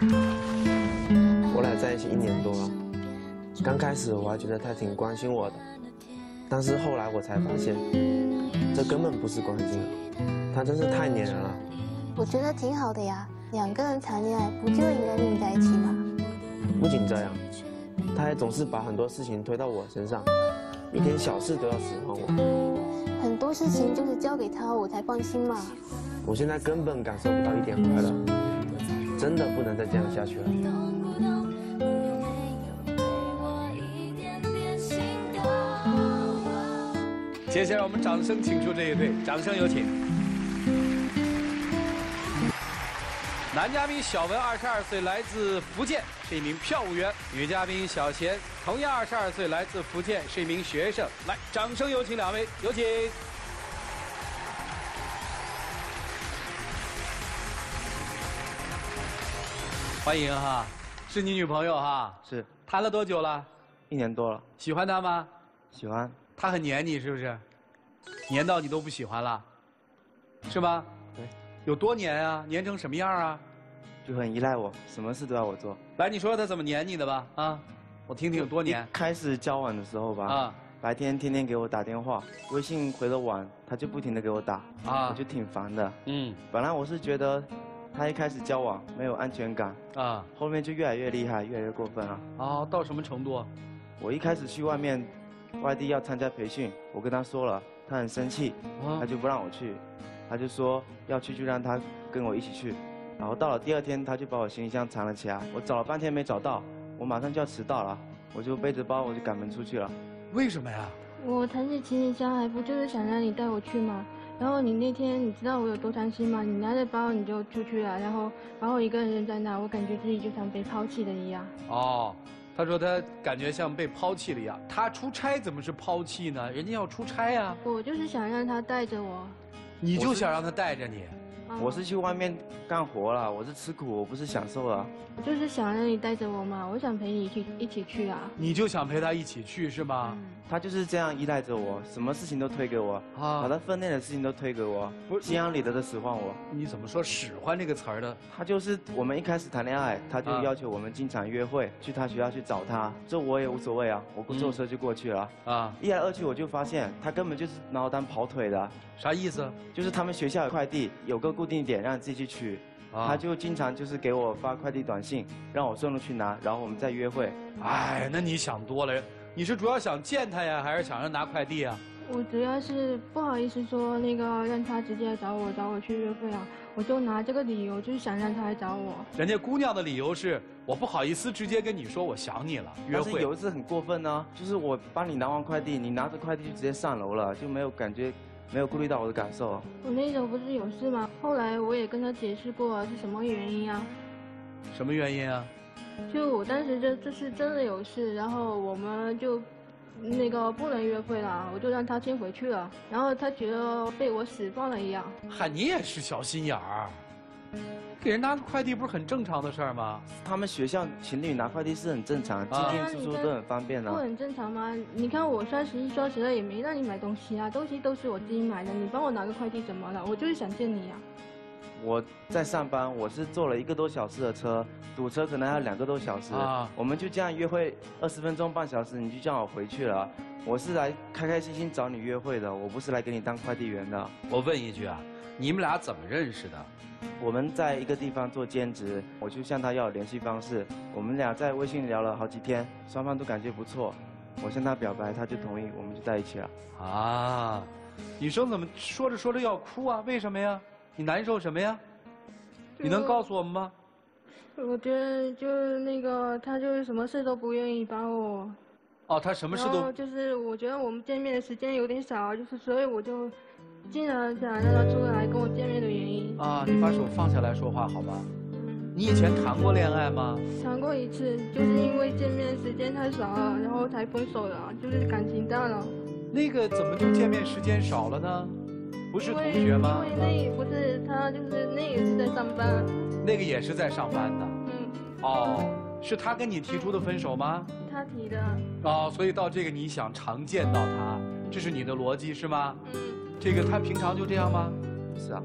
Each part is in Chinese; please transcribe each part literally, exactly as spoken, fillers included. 我俩在一起一年多了，刚开始我还觉得他挺关心我的，但是后来我才发现，这根本不是关心，他真是太粘人了。我觉得挺好的呀，两个人谈恋爱不就应该腻在一起吗？不仅这样，他还总是把很多事情推到我身上，一点小事都要使唤我。很多事情就是交给他，我才放心嘛。我现在根本感受不到一点快乐，真的不能再这样下去了。接下来我们掌声请出这一对，掌声有请。男嘉宾小文二十二岁，来自福建，是一名票务员；女嘉宾小贤同样二十二岁，来自福建，是一名学生。来，掌声有请两位，有请。 欢迎哈，是你女朋友哈？是。谈了多久了？一年多了。喜欢她吗？喜欢。她很黏你是不是？黏到你都不喜欢了，是吧？对。有多黏啊？黏成什么样啊？就很依赖我，什么事都要我做。来，你说她怎么黏你的吧？啊，我听听有多黏。开始交往的时候吧，啊，白天天天给我打电话，微信回的晚，她就不停的给我打，啊，我就挺烦的。嗯。本来我是觉得。 他一开始交往没有安全感啊，后面就越来越厉害，越来越过分了。哦，到什么程度？我一开始去外面，外地要参加培训，我跟他说了，他很生气，啊、他就不让我去，他就说要去就让他跟我一起去。然后到了第二天，他就把我行李箱藏了起来，我找了半天没找到，我马上就要迟到了，我就背着包我就赶门出去了。为什么呀？我藏起行李箱还不就是想让你带我去吗？ 然后你那天，你知道我有多伤心吗？你拿着包你就出去了，然后把我一个人扔在那，我感觉自己就像被抛弃的一样。哦，他说他感觉像被抛弃了一样。他出差怎么是抛弃呢？人家要出差啊。我就是想让他带着我。你就想让他带着你？我是去外面干活了，我是吃苦，我不是享受了。我就是想让你带着我嘛，我想陪你去一起去啊。你就想陪他一起去是吗？嗯 他就是这样依赖着我，什么事情都推给我，啊、把他分内的事情都推给我，心安理得的使唤我。你怎么说使唤这个词儿呢？他就是我们一开始谈恋爱，他就要求我们经常约会，去他学校去找他，这我也无所谓啊，我坐车就过去了。啊、嗯，一来二去我就发现他根本就是拿我当跑腿的。啥意思？就是他们学校有快递，有个固定点让自己去取。 啊、他就经常就是给我发快递短信，让我顺路去拿，然后我们再约会。哎，那你想多了。你是主要想见他呀，还是想让拿快递啊？我主要是不好意思说那个让他直接找我，找我去约会啊，我就拿这个理由，就是想让他来找我。人家姑娘的理由是我不好意思直接跟你说我想你了，约会。但是有一次很过分呢、啊，就是我帮你拿完快递，你拿着快递就直接上楼了，就没有感觉。 没有顾虑到我的感受。我那时候不是有事吗？后来我也跟他解释过是什么原因啊。什么原因啊？就我当时这这是真的有事，然后我们就那个不能约会了，我就让他先回去了。然后他觉得被我使绊了一样。嗨，你也是小心眼儿。 给人拿快递不是很正常的事儿吗？他们学校情侣拿快递是很正常，进进出出都很方便的、啊。不很正常吗？你看我双十一、双十二也没让你买东西啊，东西都是我自己买的，你帮我拿个快递怎么了？我就是想见你呀、啊。 我在上班，我是坐了一个多小时的车，堵车可能还有两个多小时。啊、我们就这样约会二十分钟、半小时，你就叫我回去了。我是来开开心心找你约会的，我不是来给你当快递员的。我问一句啊，你们俩怎么认识的？我们在一个地方做兼职，我就向他要联系方式。我们俩在微信聊了好几天，双方都感觉不错。我向他表白，他就同意，我们就在一起了。啊，女生怎么说着说着要哭啊？为什么呀？ 你难受什么呀？你能告诉我们吗？我觉得就是那个他就是什么事都不愿意帮我。哦，他什么事都。然后就是我觉得我们见面的时间有点少，就是所以我就尽量想让他出来跟我见面的原因。啊，你把手放下来说话好吧？你以前谈过恋爱吗？谈过一次，就是因为见面的时间太少了，然后才分手的，就是感情淡了。那个怎么就见面时间少了呢？ 不是同学吗？因为那也不是他，就是那也是在上班。那个也是在上班的。嗯。哦，是他跟你提出的分手吗？他提的。哦，所以到这个你想常见到他，这是你的逻辑是吗？嗯。这个他平常就这样吗？是啊。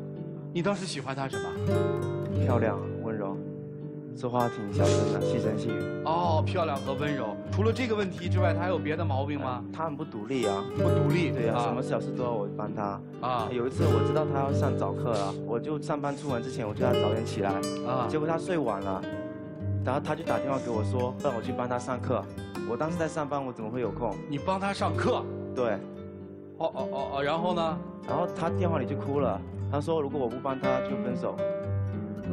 你当时喜欢他什么？漂亮，温柔。说话挺小声的，细声细语。哦，漂亮和温柔。除了这个问题之外，他还有别的毛病吗？他很不独立啊，不独立。对啊，什么小事都要我帮他。啊，有一次我知道他要上早课了，我就上班出门之前我叫他早点起来。啊，结果他睡晚了，然后他就打电话给我说让我去帮他上课。我当时在上班，我怎么会有空？你帮他上课？对。哦哦哦哦，然后呢？然后他电话里就哭了，他说如果我不帮他就分手。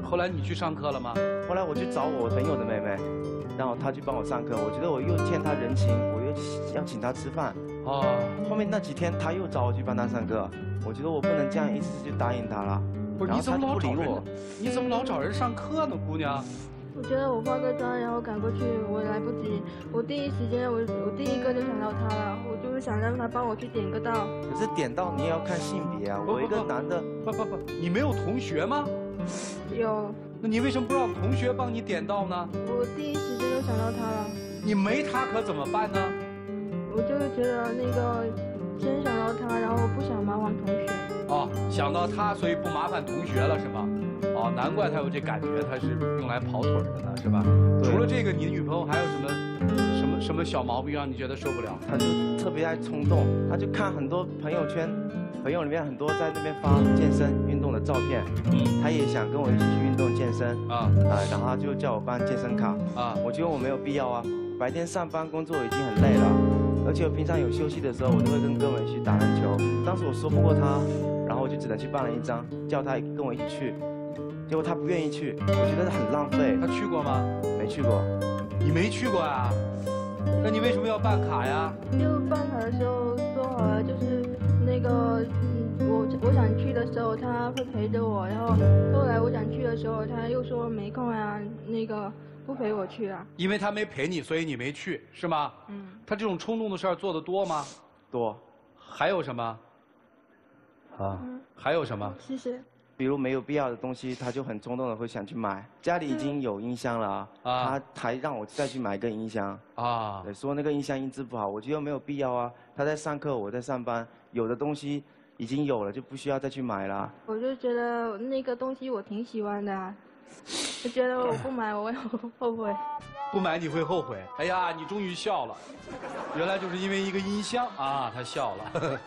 后来你去上课了吗？后来我去找我朋友的妹妹，然后她去帮我上课。我觉得我又欠她人情，我又要请她吃饭。哦。后面那几天她又找我去帮她上课，我觉得我不能这样一次就答应她了。不是，你怎么老找人？你怎么老找人上课呢，姑娘？我觉得我化个妆然后赶过去，我来不及。我第一时间，我我第一个就想到她了，我就是想让她帮我去点个到。可是点到你也要看性别啊，我一个男的。不不不，你没有同学吗？ 有，那你为什么不让同学帮你点到呢？我第一时间就想到他了。你没他可怎么办呢？我就是觉得那个先想到他，然后不想麻烦同学。哦，想到他，所以不麻烦同学了是吗？哦，难怪他有这感觉，他是用来跑腿的呢，是吧？除了这个，你女朋友还有什么什么什么小毛病让你觉得受不了？她就特别爱冲动，她就看很多朋友圈。 朋友里面很多在那边发健身运动的照片，嗯，他也想跟我一起去运动健身啊啊，然后他就叫我办健身卡啊，我觉得我没有必要啊，白天上班工作已经很累了，而且我平常有休息的时候，我就会跟哥们去打篮球。当时我说不过他，然后我就只能去办了一张，叫他跟我一起去，结果他不愿意去，我觉得很浪费。他去过吗？没去过。你没去过啊？那你为什么要办卡呀？就办卡的时候说好了，就是。 那个，我我想去的时候他会陪着我，然后后来我想去的时候他又说没空啊，那个不陪我去啊。因为他没陪你，所以你没去，是吗？嗯。他这种冲动的事儿做得多吗？多。还有什么？啊。嗯、还有什么？谢谢。比如没有必要的东西，他就很冲动的会想去买。家里已经有音箱了，啊、他还让我再去买一个音箱。啊。说那个音箱音质不好，我觉得没有必要啊。他在上课，我在上班。 有的东西已经有了，就不需要再去买了。我就觉得那个东西我挺喜欢的、啊，我觉得我不买我会后悔。不买你会后悔。哎呀，你终于笑了，原来就是因为一个音箱啊，他笑了呵呵。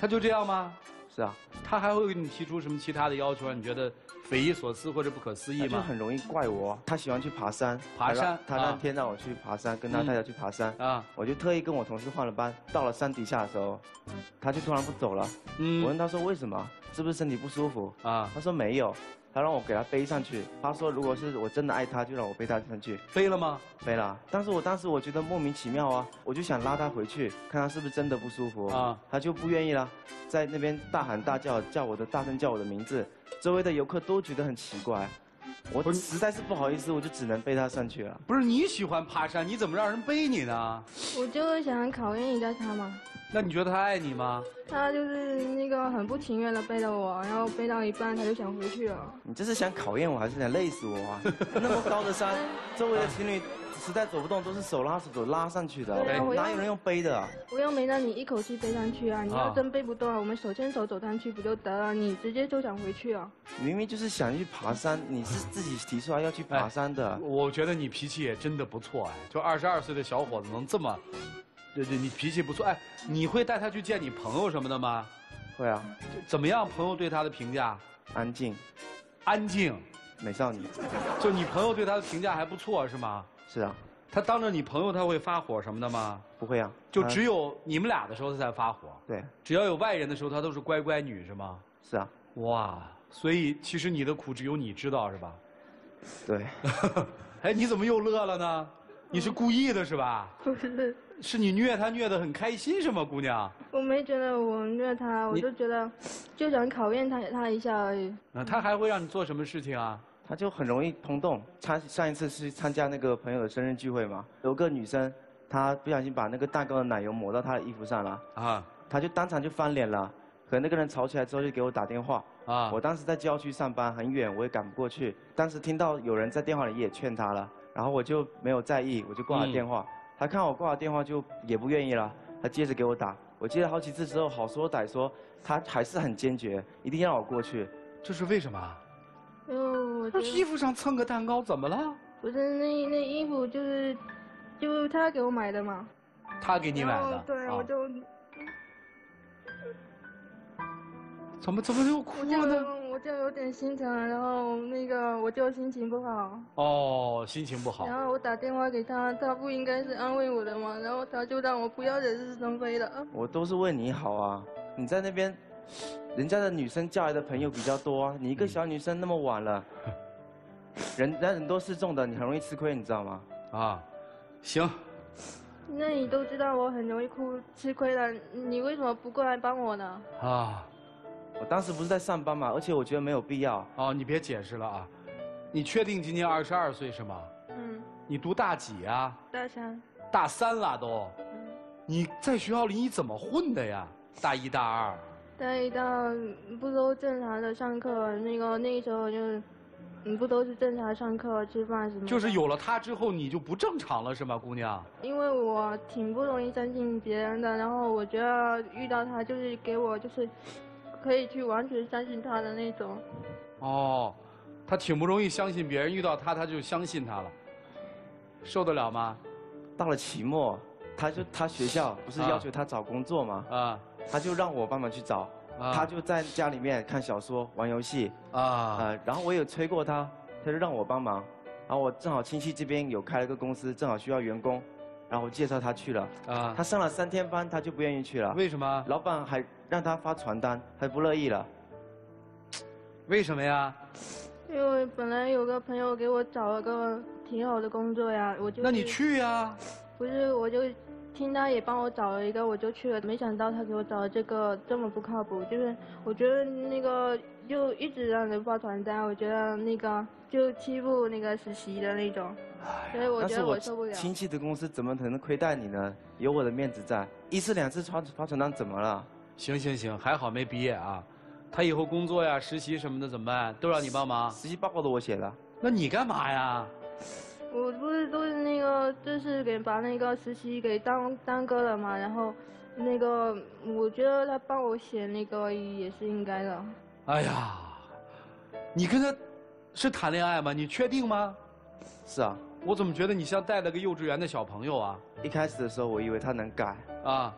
他就这样吗？是啊。他还会给你提出什么其他的要求让你觉得匪夷所思或者不可思议吗？就很容易怪我。他喜欢去爬山。爬山。他那天让我去爬山，啊、跟他太太去爬山。啊、嗯。我就特意跟我同事换了班，到了山底下的时候。 他就突然不走了，嗯、我问他说为什么？是不是身体不舒服？啊，他说没有，他让我给他背上去。他说如果是我真的爱他，就让我背他上去。背了吗？背了。但是我当时我觉得莫名其妙啊，我就想拉他回去，看他是不是真的不舒服。啊，他就不愿意了，在那边大喊大叫，叫我的大声叫我的名字，周围的游客都觉得很奇怪。 我实在是不好意思，我就只能背他上去了。不是你喜欢爬山，你怎么让人背你呢？我就是想考验一下他嘛。那你觉得他爱你吗？他就是那个很不情愿的背着我，然后背到一半他就想回去了。你这是想考验我，还是想累死我啊？那么高的山，周围的情侣实在走不动，都是手拉手手拉上去的，啊、哪有人用背的、啊？我又没让你一口气背上去啊！你要真背不动，啊、我们手牵手走上去不就得了？你直接就想回去啊！明明就是想去爬山，你是。 自己提出来要去爬山的、哎，我觉得你脾气也真的不错哎，就二十二岁的小伙子能这么，对对，你脾气不错哎。你会带他去见你朋友什么的吗？会啊。怎么样？朋友对他的评价？安静，安静，美少女。就你朋友对他的评价还不错是吗？是啊。他当着你朋友他会发火什么的吗？不会啊。就只有你们俩的时候他才发火。对。只要有外人的时候他都是乖乖女是吗？是啊。哇。 所以，其实你的苦只有你知道，是吧？对。哎，你怎么又乐了呢？你是故意的，是吧？不是。是你虐他虐得很开心，是吗，姑娘？我没觉得我虐他，我就觉得就想考验他他一下而已。那他还会让你做什么事情啊？他就很容易冲动。他上一次是参加那个朋友的生日聚会嘛，有个女生，她不小心把那个蛋糕的奶油抹到她的衣服上了，啊，她就当场就翻脸了。 和那个人吵起来之后，就给我打电话。啊！我当时在郊区上班，很远，我也赶不过去。当时听到有人在电话里也劝他了，然后我就没有在意，我就挂了电话。嗯、他看我挂了电话，就也不愿意了，他接着给我打。我接了好几次之后，好说歹说，他还是很坚决，一定要我过去。这是为什么？因为我我不是衣服上蹭个蛋糕，怎么了？不是那那衣服就是就是他给我买的嘛。他给你买的？对，我就。怎么怎么又哭了呢？我就有点心疼，然后那个我就心情不好。哦，心情不好。然后我打电话给他，他不应该是安慰我的嘛，然后他就让我不要惹是生非了。我都是为你好啊，你在那边，人家的女生嫁来的朋友比较多啊，你一个小女生那么晚了，人人家很多失踪的，你很容易吃亏，你知道吗？啊，行。那你都知道我很容易哭吃亏了，你为什么不过来帮我呢？啊。 我当时不是在上班嘛，而且我觉得没有必要。哦，你别解释了啊！你确定今年二十二岁是吗？嗯。你读大几啊？大三。大三了都。嗯。你在学校里你怎么混的呀？大一、大二。大一、大二不都正常的上课，那个那时候就是，你不都是正常上课、吃饭什么？就是有了他之后，你就不正常了是吗，姑娘？因为我挺不容易相信别人的，然后我觉得遇到他就是给我就是。 可以去完全相信他的那种。哦，他挺不容易相信别人，遇到他他就相信他了，受得了吗？到了期末，他就他学校不是要求他找工作吗？啊，他就让我帮忙去找，啊、他就在家里面看小说、玩游戏啊啊，然后我有催过他，他就让我帮忙，然后我正好亲戚这边有开了个公司，正好需要员工。 然后我介绍他去了，啊，他上了三天班，他就不愿意去了。为什么？老板还让他发传单，他不乐意了。为什么呀？因为本来有个朋友给我找了个挺好的工作呀，我就那你去呀？不是，我就听他也帮我找了一个，我就去了。没想到他给我找的这个这么不靠谱，就是我觉得那个就一直让人发传单，我觉得那个。 就欺负那个实习的那种，所以我觉得我受不了。亲戚的公司怎么可能亏待你呢？有我的面子在，一次两次发发传单怎么了？行行行，还好没毕业啊。他以后工作呀、实习什么的怎么办？都让你帮忙。实习报告都我写的，那你干嘛呀？我不是都是那个，就是给把那个实习给耽耽搁了嘛。然后，那个我觉得他帮我写那个也是应该的。哎呀，你跟他。 是谈恋爱吗？你确定吗？是啊，我怎么觉得你像带了个幼稚园的小朋友啊？一开始的时候，我以为他能改啊，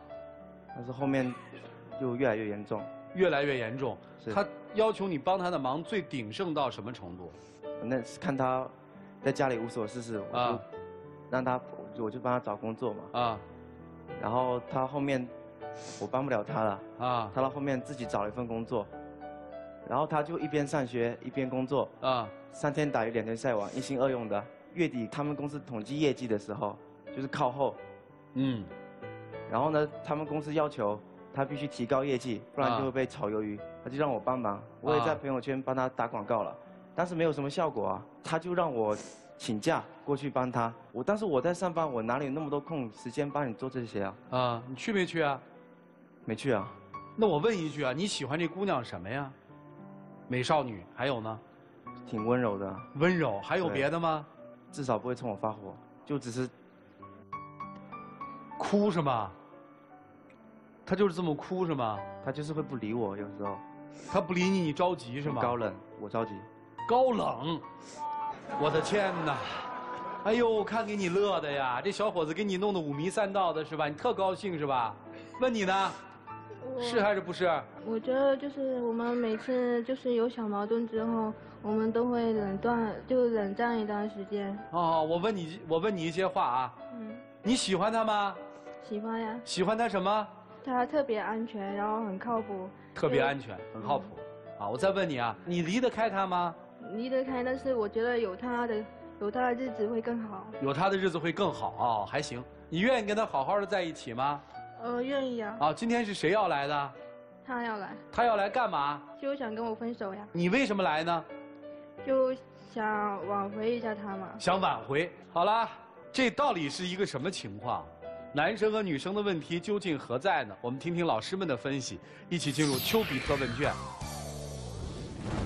但是后面就越来越严重，越来越严重。他要求你帮他的忙，最鼎盛到什么程度？那是看他在家里无所事事，我就让他，我就帮他找工作嘛。啊，然后他后面我帮不了他了啊，他到后面自己找了一份工作。 然后他就一边上学一边工作啊，三天打鱼两天晒网，一心二用的。月底他们公司统计业绩的时候，就是靠后。嗯。然后呢，他们公司要求他必须提高业绩，不然就会被炒鱿鱼。啊、他就让我帮忙，我也在朋友圈帮他打广告了，啊、但是没有什么效果啊。他就让我请假过去帮他。我当时我在上班，我哪里有那么多空时间帮你做这些啊？啊，你去没去啊？没去啊。那我问一句啊，你喜欢这姑娘什么呀？ 美少女，还有呢，挺温柔的。温柔，还有别的吗？至少不会冲我发火，就只是哭是吗？他就是这么哭是吗？他就是会不理我，有时候。他不理你，你着急是吗？高冷，我着急。高冷，我的天哪！哎呦，看给你乐的呀！这小伙子给你弄得五迷三道的是吧？你特高兴是吧？问你呢？ 是还是不是？我觉得就是我们每次就是有小矛盾之后，我们都会冷断，就冷战一段时间。哦，我问你，我问你一些话啊。嗯。你喜欢他吗？喜欢呀。喜欢他什么？他特别安全，然后很靠谱。特别安全，很靠谱。啊、嗯，我再问你啊，你离得开他吗？离得开，但是我觉得有他的，有他的日子会更好。有他的日子会更好啊、哦，还行。你愿意跟他好好的在一起吗？ 呃，愿意啊。啊，今天是谁要来的？他要来。他要来干嘛？就想跟我分手呀。你为什么来呢？就想挽回一下他嘛。想挽回。好啦，这到底是一个什么情况？男生和女生的问题究竟何在呢？我们听听老师们的分析，一起进入丘比特问卷。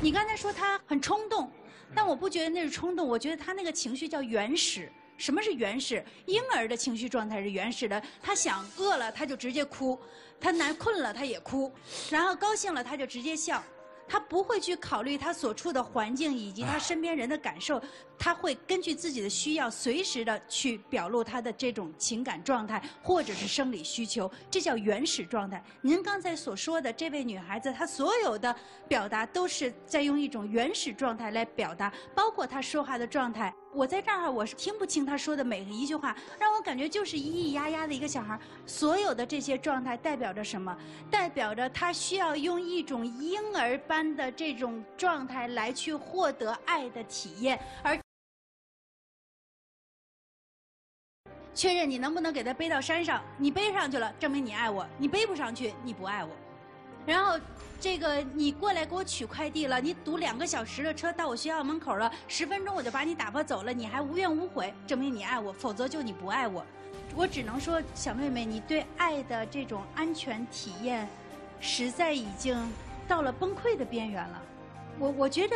你刚才说他很冲动，但我不觉得那是冲动，我觉得他那个情绪叫原始。 什么是原始？婴儿的情绪状态是原始的，他想饿了他就直接哭，他难困了他也哭，然后高兴了他就直接笑。他不会去考虑他所处的环境以及他身边人的感受，他会根据自己的需要随时的去表露他的这种情感状态或者是生理需求，这叫原始状态。您刚才所说的这位女孩子，她所有的表达都是在用一种原始状态来表达，包括她说话的状态。 我在这儿，我是听不清他说的每一句话，让我感觉就是咿咿呀呀的一个小孩。所有的这些状态代表着什么？代表着他需要用一种婴儿般的这种状态来去获得爱的体验，而确认你能不能给他背到山上，你背上去了，证明你爱我；你背不上去，你不爱我。然后。 这个你过来给我取快递了，你堵两个小时的车到我学校门口了，十分钟我就把你打发走了，你还无怨无悔，证明你爱我，否则就你不爱我。我只能说，小妹妹，你对爱的这种安全体验，实在已经到了崩溃的边缘了。我我觉得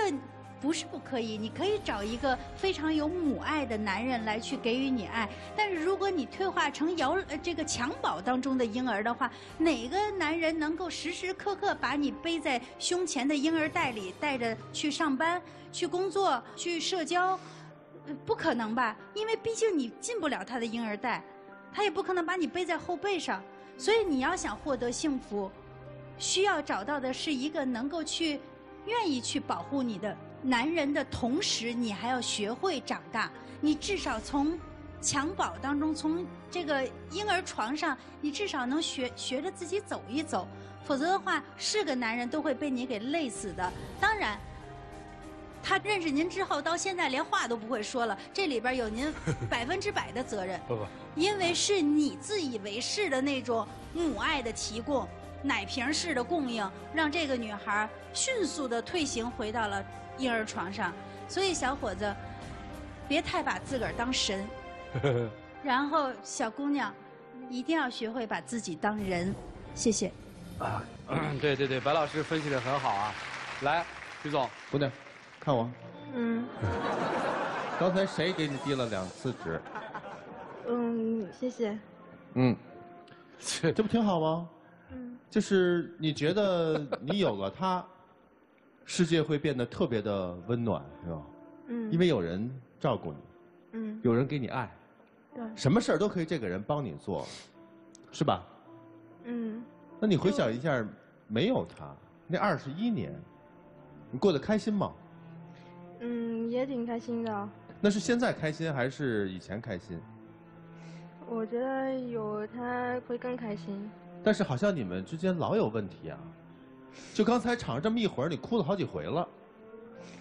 不是不可以，你可以找一个非常有母爱的男人来去给予你爱，但是如果你退化成摇呃这个襁褓当中的婴儿的话，哪个男人能够时时刻刻把你背在胸前的婴儿袋里，带着去上班、去工作、去社交？呃，不可能吧？因为毕竟你进不了他的婴儿袋，他也不可能把你背在后背上。所以你要想获得幸福，需要找到的是一个能够去愿意去保护你的。 男人的同时，你还要学会长大。你至少从襁褓当中，从这个婴儿床上，你至少能学学着自己走一走。否则的话，是个男人都会被你给累死的。当然，他认识您之后，到现在连话都不会说了，这里边有您百分之百的责任。不不，因为是你自以为是的那种母爱的提供、奶瓶式的供应，让这个女孩迅速的退行，回到了 婴儿床上，所以小伙子，别太把自个儿当神。然后小姑娘，一定要学会把自己当人。谢谢。啊，对对对，白老师分析得很好啊。来，徐总，姑娘，看我。嗯。刚才谁给你递了两次纸？嗯，谢谢。嗯，这不挺好吗？嗯。就是你觉得你有了他。世界会变得特别的温暖，是吧？嗯。因为有人照顾你，嗯，有人给你爱，对，什么事儿都可以这个人帮你做，是吧？嗯。那你回想一下，没有他那二十一年，你过得开心吗？嗯，也挺开心的。那是现在开心还是以前开心？我觉得有他会更开心。但是好像你们之间老有问题啊。 就刚才场上这么一会儿，你哭了好几回了，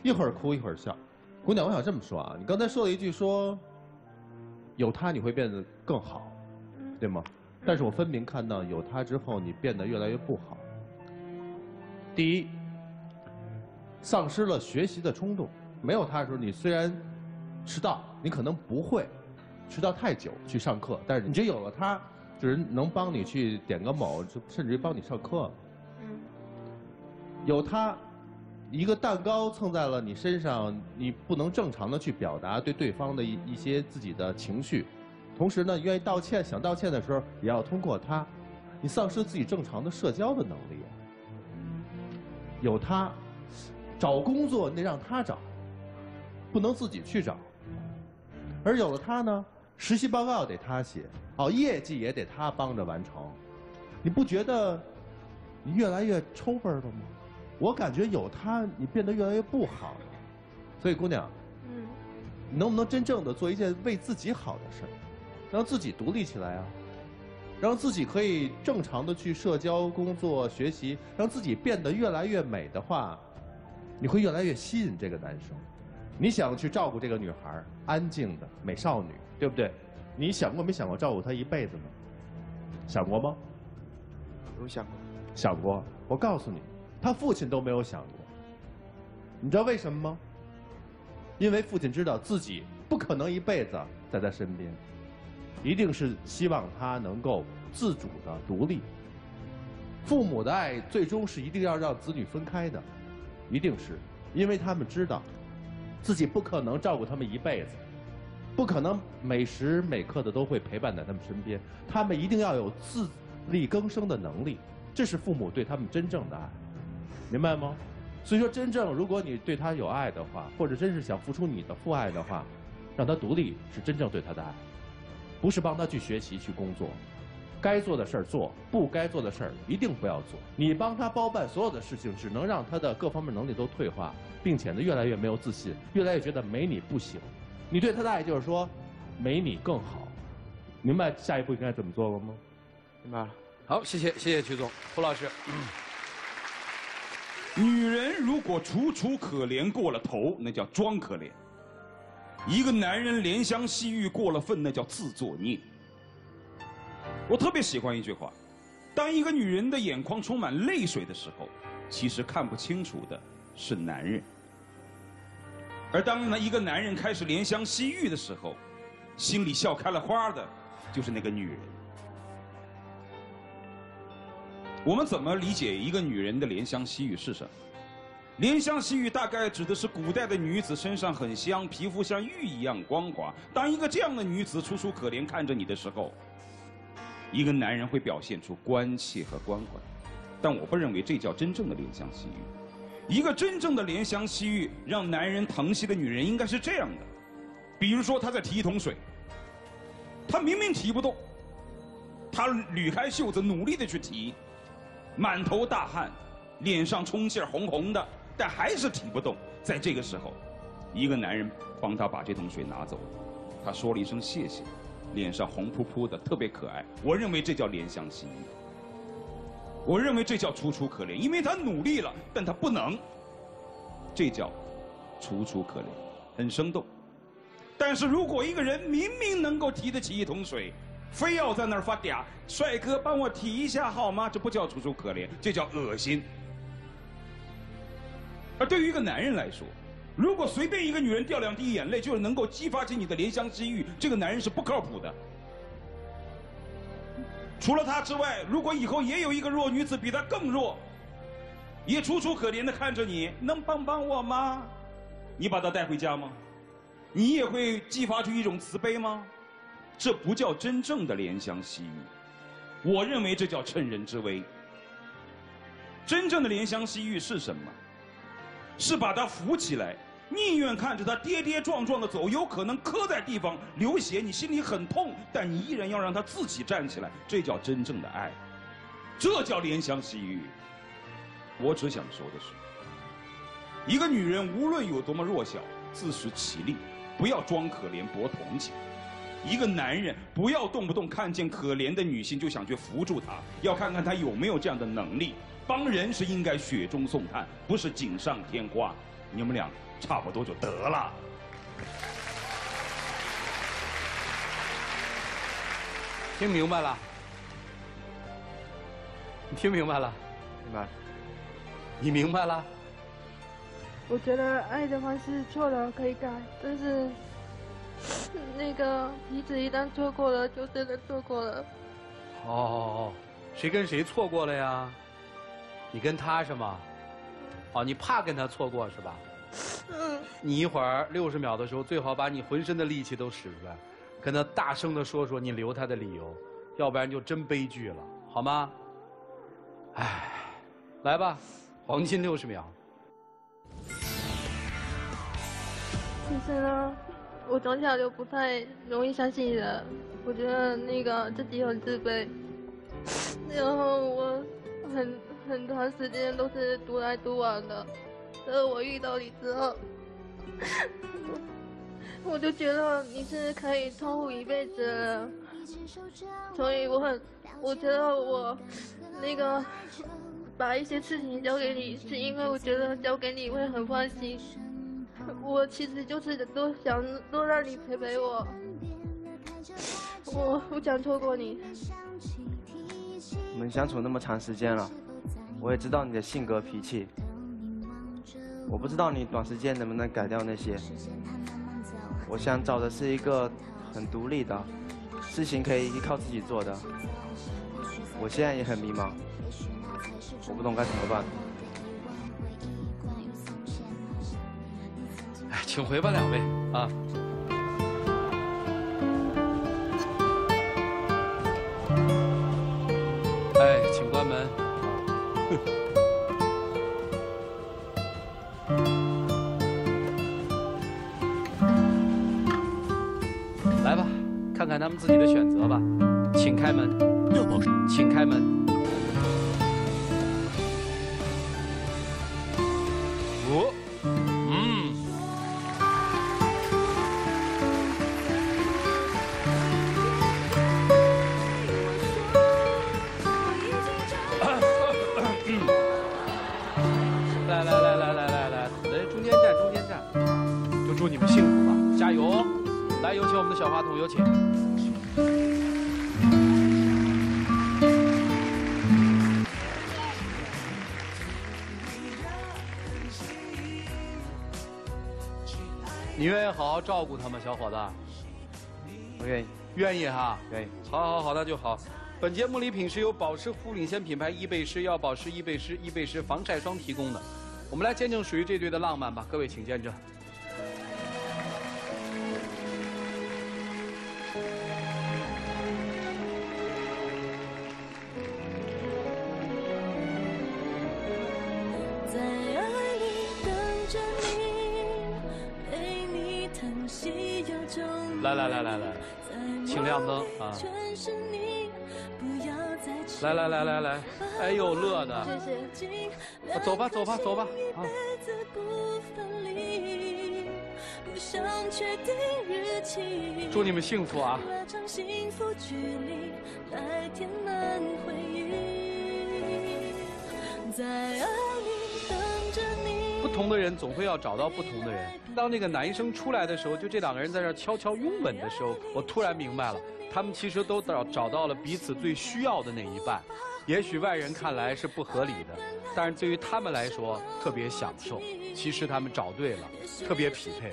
一会儿哭一会儿笑。姑娘，我想这么说啊，你刚才说了一句说，有他你会变得更好，对吗？但是我分明看到有他之后，你变得越来越不好。第一，丧失了学习的冲动。没有他的时候，你虽然迟到，你可能不会迟到太久去上课，但是你觉得有了他，就是能帮你去点个卯，甚至于帮你上课。 有他，一个蛋糕蹭在了你身上，你不能正常的去表达对对方的一一些自己的情绪，同时呢，愿意道歉，想道歉的时候也要通过他，你丧失自己正常的社交的能力。有他，找工作你得让他找，不能自己去找。而有了他呢，实习报告得他写，哦，业绩也得他帮着完成，你不觉得你越来越抽分了吗？ 我感觉有他，你变得越来越不好了。所以，姑娘，嗯，你能不能真正的做一件为自己好的事儿，让自己独立起来啊，让自己可以正常的去社交、工作、学习，让自己变得越来越美的话，你会越来越吸引这个男生。你想去照顾这个女孩，安静的美少女，对不对？你想过没想过照顾她一辈子呢？想过吗？有想过。想过。我告诉你。 他父亲都没有想过，你知道为什么吗？因为父亲知道自己不可能一辈子在他身边，一定是希望他能够自主的独立。父母的爱最终是一定要让子女分开的，一定是，因为他们知道自己不可能照顾他们一辈子，不可能每时每刻的都会陪伴在他们身边，他们一定要有自力更生的能力，这是父母对他们真正的爱。 明白吗？所以说，真正如果你对他有爱的话，或者真是想付出你的父爱的话，让他独立是真正对他的爱，不是帮他去学习去工作。该做的事儿做，不该做的事儿一定不要做。你帮他包办所有的事情，只能让他的各方面能力都退化，并且呢，越来越没有自信，越来越觉得没你不行。你对他的爱就是说，没你更好。明白下一步应该怎么做了吗？明白了。好，谢谢谢谢曲总，胡老师。嗯 女人如果楚楚可怜过了头，那叫装可怜；一个男人怜香惜玉过了分，那叫自作孽。我特别喜欢一句话：当一个女人的眼眶充满泪水的时候，其实看不清楚的是男人；而当一个男人开始怜香惜玉的时候，心里笑开了花的，就是那个女人。 我们怎么理解一个女人的怜香惜玉是什么？怜香惜玉大概指的是古代的女子身上很香，皮肤像玉一样光滑。当一个这样的女子楚楚可怜看着你的时候，一个男人会表现出关切和关怀。但我不认为这叫真正的怜香惜玉。一个真正的怜香惜玉，让男人疼惜的女人应该是这样的：比如说，她在提一桶水，她明明提不动，她捋开袖子努力的去提。 满头大汗，脸上充气红红的，但还是挺不动。在这个时候，一个男人帮他把这桶水拿走，他说了一声谢谢，脸上红扑扑的，特别可爱。我认为这叫怜香惜玉，我认为这叫楚楚可怜，因为他努力了，但他不能，这叫楚楚可怜，很生动。但是如果一个人明明能够提得起一桶水， 非要在那儿发嗲，帅哥帮我提一下好吗？这不叫楚楚可怜，这叫恶心。而对于一个男人来说，如果随便一个女人掉两滴眼泪，就是能够激发起你的怜香惜玉，这个男人是不靠谱的。除了他之外，如果以后也有一个弱女子比他更弱，也楚楚可怜的看着你，能帮帮我吗？你把她带回家吗？你也会激发出一种慈悲吗？ 这不叫真正的怜香惜玉，我认为这叫趁人之危。真正的怜香惜玉是什么？是把他扶起来，宁愿看着他跌跌撞撞的走，有可能磕在地方流血，你心里很痛，但你依然要让他自己站起来，这叫真正的爱，这叫怜香惜玉。我只想说的是，一个女人无论有多么弱小，自食其力，不要装可怜博同情。 一个男人不要动不动看见可怜的女性就想去扶助她，要看看她有没有这样的能力。帮人是应该雪中送炭，不是锦上添花。你们俩差不多就得了。听明白了？你听明白了？明白。你明白了？我觉得爱的方式错了可以改，但是。 那个彼此一旦错过了，就真的错过了。哦哦哦，谁跟谁错过了呀？你跟他是吗？哦，你怕跟他错过是吧？嗯。你一会儿六十秒的时候，最好把你浑身的力气都使出来，跟他大声的说说你留他的理由，要不然就真悲剧了，好吗？哎，来吧，黄金六十秒。其实呢。 我从小就不太容易相信人，我觉得那个自己很自卑，然后我很很长时间都是独来独往的，所以我遇到你之后，我, 我就觉得你是可以称呼一辈子的，所以我很，我觉得我那个把一些事情交给你，是因为我觉得交给你会很放心。 我其实就是都想多让你陪陪我，我不想错过你。我们相处那么长时间了，我也知道你的性格脾气，我不知道你短时间能不能改掉那些。我想找的是一个很独立的，事情可以依靠自己做的。我现在也很迷茫，我不懂该怎么办。 请回吧，两位啊！哎，请关门。看看他们自己的选择吧。请开门，请开门。哦，嗯。来来来来来来来，来中间站，中间站，就祝你们幸福吧，加油哦！ 来，有请我们的小花童，有请。你愿意好好照顾他吗，小伙子？我愿意。愿意哈？愿意。好，好，好，那就好。本节目礼品是由保湿护肤领先品牌伊贝诗、药保湿、伊贝诗、伊贝诗防晒霜提供的。我们来见证属于这对的浪漫吧，各位请见证。 来来来来来，请亮灯啊！来来来来来，哎呦乐的，谢谢、啊。走吧走吧走吧啊！祝你们幸福啊！不同的人总会要找到不同的人。当那个男生出来的时候，就这两个人在这悄悄拥吻的时候，我突然明白了，他们其实都找找到了彼此最需要的那一半。也许外人看来是不合理的，但是对于他们来说特别享受。其实他们找对了，特别匹配。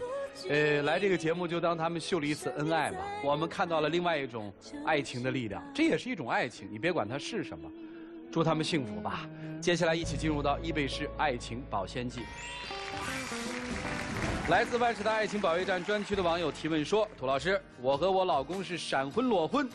呃，来这个节目就当他们秀了一次恩爱嘛。我们看到了另外一种爱情的力量，这也是一种爱情，你别管它是什么。 祝他们幸福吧！接下来一起进入到伊贝诗爱情保鲜剂。来自万事达爱情保卫战专区的网友提问说：“涂老师，我和我老公是闪婚裸婚，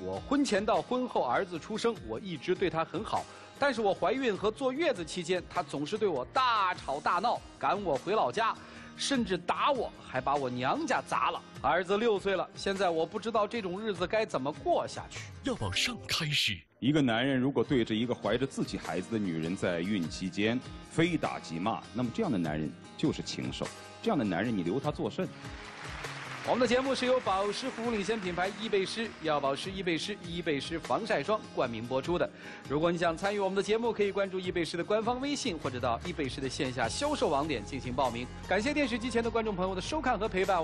我婚前到婚后儿子出生，我一直对他很好，但是我怀孕和坐月子期间，他总是对我大吵大闹，赶我回老家，甚至打我，还把我娘家砸了。儿子六岁了，现在我不知道这种日子该怎么过下去。要往上开始。” 一个男人如果对着一个怀着自己孩子的女人在孕期间非打即骂，那么这样的男人就是禽兽。这样的男人，你留他作甚？我们的节目是由保湿护肤领先品牌伊贝诗、药保湿、伊贝诗、伊贝诗防晒霜冠名播出的。如果你想参与我们的节目，可以关注伊贝诗的官方微信，或者到伊贝诗的线下销售网点进行报名。感谢电视机前的观众朋友的收看和陪伴。